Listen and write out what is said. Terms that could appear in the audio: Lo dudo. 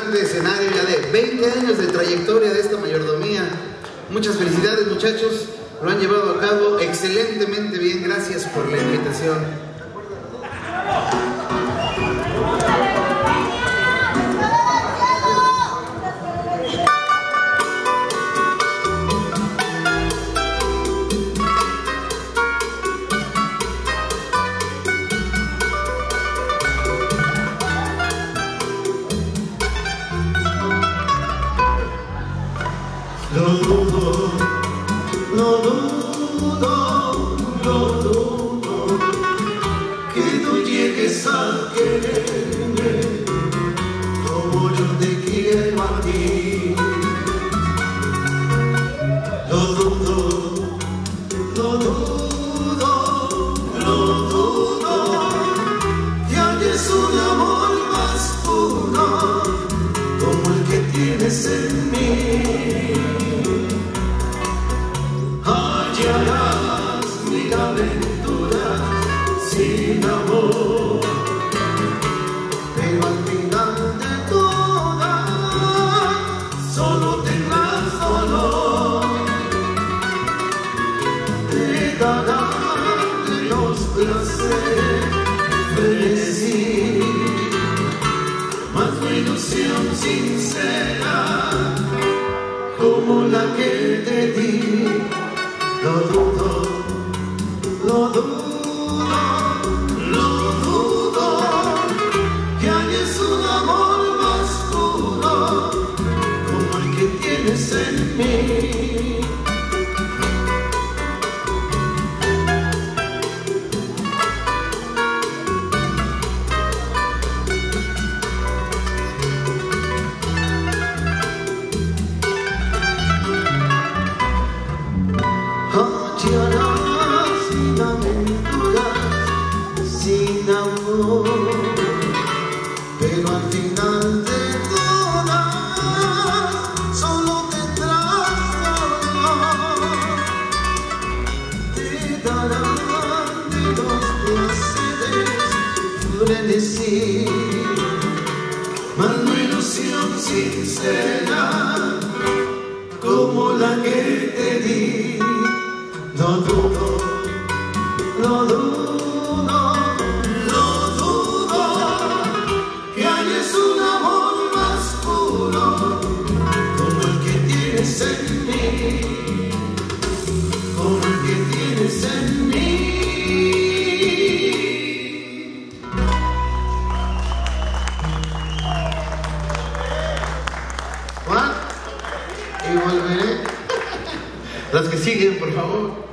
grande escenario ya de 20 años de trayectoria de esta mayordomía. Muchas felicidades, muchachos, lo han llevado a cabo excelentemente bien, gracias por la invitación. Lo dudo que tú llegues a quererme como yo te quiero a ti. Lo dudo, que halles un amor más puro como el que tienes en mí. Sin amor, pero al final de todas solo tendrás dolor. Te darán de los placeres feliz, más tu ilusión sincera como la que te di. Lo dudo, lo dudo. En mí. Hallarás sin aventuras, sin amor, pero al final de decir, más no ilusión sincera como la que te di. Lo dudo, lo dudo, lo dudo que halles un amor más puro como el que tienes en mí, como el que tienes en mí. Y volveré. Las que siguen, por favor.